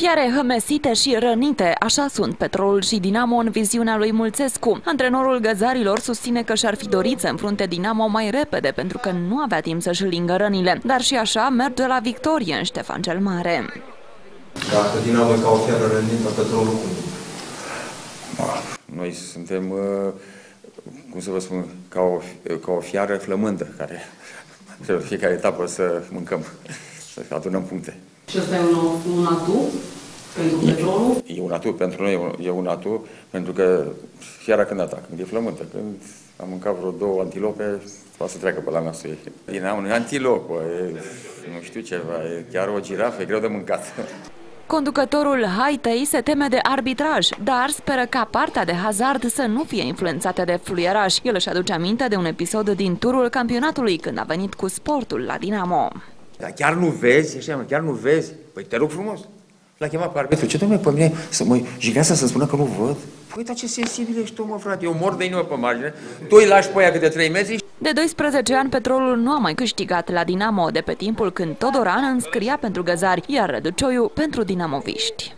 Fiare hămesite și rănite, așa sunt Petrolul și Dinamo în viziunea lui Mulțescu. Antrenorul găzarilor susține că și-ar fi dorit să înfrunte Dinamo mai repede pentru că nu avea timp să-și lingă rănile. Dar și așa merge la victorie în Ștefan cel Mare. Dacă Dinamo e ca o fiară rănită, Petrolul cum? Noi suntem, cum să vă spun, ca o fiară flămândă, care trebuie fiecare etapă să mâncăm, să adunăm puncte. Și ăsta e un atu pentru Petrolul? E un atu pentru noi, e un atu pentru că fiara când atacă, când e flământă, când am mâncat vreo două antilope, poate să treacă pe la nasul ei. Din un antilop, nu știu ceva, e chiar o girafă, e greu de mâncat. Conducătorul Haitei se teme de arbitraj, dar speră ca partea de hazard să nu fie influențată de fluieraș. El își aduce aminte de un episod din turul campionatului, când a venit cu sportul la Dinamo. Dar chiar nu vezi? Așa, chiar nu vezi? Păi te rog frumos. L-a chemat pe arbitru. Ce, domnule, pe mine să mă jignească să-mi spună că nu văd? Păi, dar ce sensibil ești tu, mă, frate. Eu mor de inimă pe margine. Tu îi lași pe aia câte 3 metri. De 12 ani, Petrolul nu a mai câștigat la Dinamo, de pe timpul când Todorana înscria pentru găzari, iar Răducioiu pentru dinamoviști.